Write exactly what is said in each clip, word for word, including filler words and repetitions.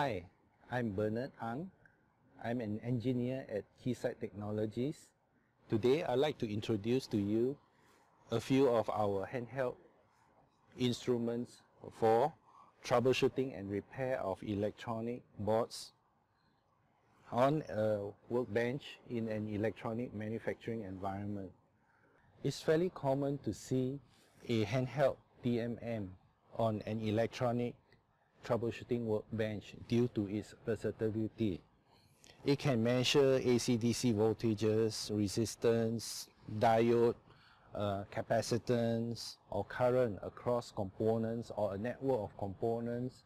Hi, I'm Bernard Ang. I'm an engineer at Keysight Technologies. Today, I'd like to introduce to you a few of our handheld instruments for troubleshooting and repair of electronic boards on a workbench in an electronic manufacturing environment. It's fairly common to see a handheld D M M on an electronic troubleshooting workbench due to its versatility. It can measure A C D C voltages, resistance, diode, uh, capacitance, or current across components or a network of components,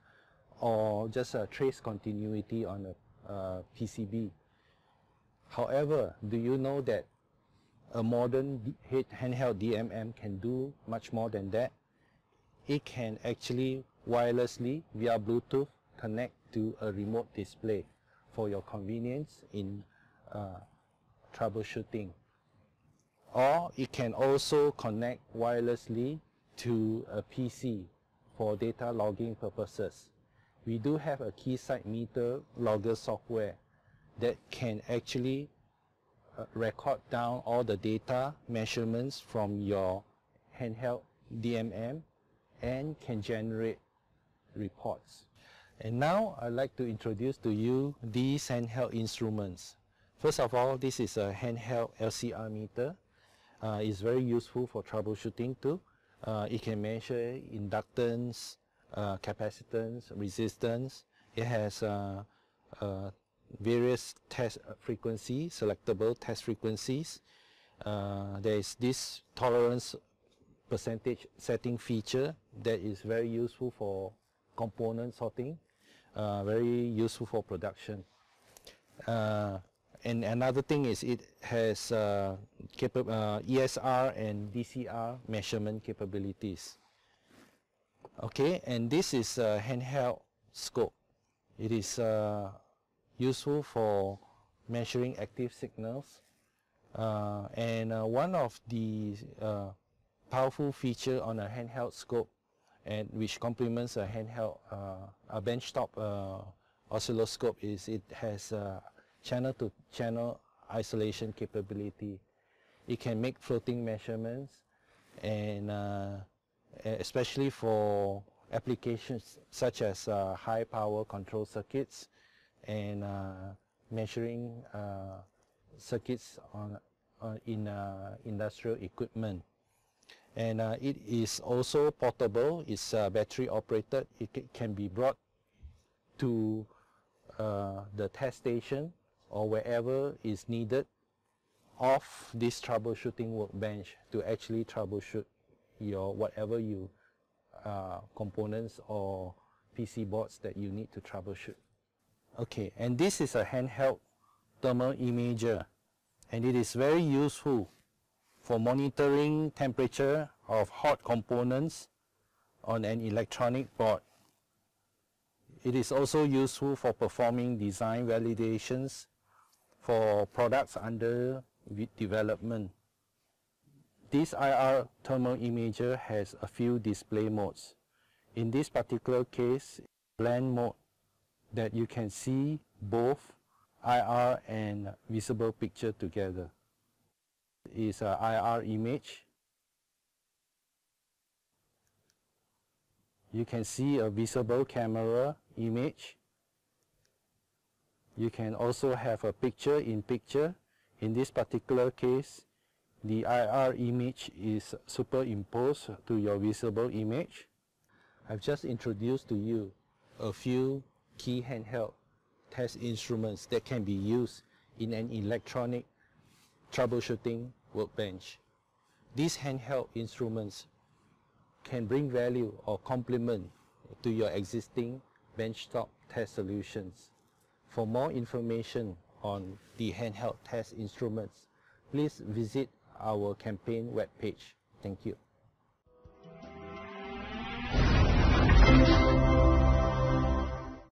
or just a trace continuity on a uh, P C B. However, do you know that a modern handheld D M M can do much more than that? It can actually wirelessly via Bluetooth connect to a remote display for your convenience in uh, troubleshooting, or it can also connect wirelessly to a P C for data logging purposes. We do have a Keysight meter logger software that can actually uh, record down all the data measurements from your handheld D M M and can generate reports. And now I'd like to introduce to you these handheld instruments. First of all, this is a handheld L C R meter. Uh, it's very useful for troubleshooting too. Uh, it can measure inductance, uh, capacitance, resistance. It has uh, uh, various test frequencies, selectable test frequencies. Uh, there is this tolerance percentage setting feature that is very useful for component sorting, uh, very useful for production. Uh, and another thing is it has uh, uh, E S R and D C R measurement capabilities. Okay, and this is a handheld scope. It is uh, useful for measuring active signals. Uh, and uh, one of the uh, powerful feature on a handheld scope, and which complements a handheld, uh, a benchtop uh, oscilloscope, is it has uh, channel-to-channel isolation capability. It can make floating measurements, and uh, especially for applications such as uh, high-power control circuits and uh, measuring uh, circuits on uh, in uh, industrial equipment. And uh, it is also portable. It's uh, battery operated. It can be brought to uh, the test station or wherever is needed off this troubleshooting workbench to actually troubleshoot your whatever you uh, components or P C boards that you need to troubleshoot. Okay, and this is a handheld thermal imager, and it is very useful for monitoring temperature of hot components on an electronic board. It is also useful for performing design validations for products under development. This I R thermal imager has a few display modes. In this particular case, blend mode, that you can see both I R and visible picture together. Is an I R image. You can see a visible camera image. You can also have a picture in picture. In this particular case, the I R image is superimposed to your visible image. I've just introduced to you a few key handheld test instruments that can be used in an electronic troubleshooting workbench. These handheld instruments can bring value or complement to your existing benchtop test solutions. For more information on the handheld test instruments, please visit our campaign webpage. Thank you.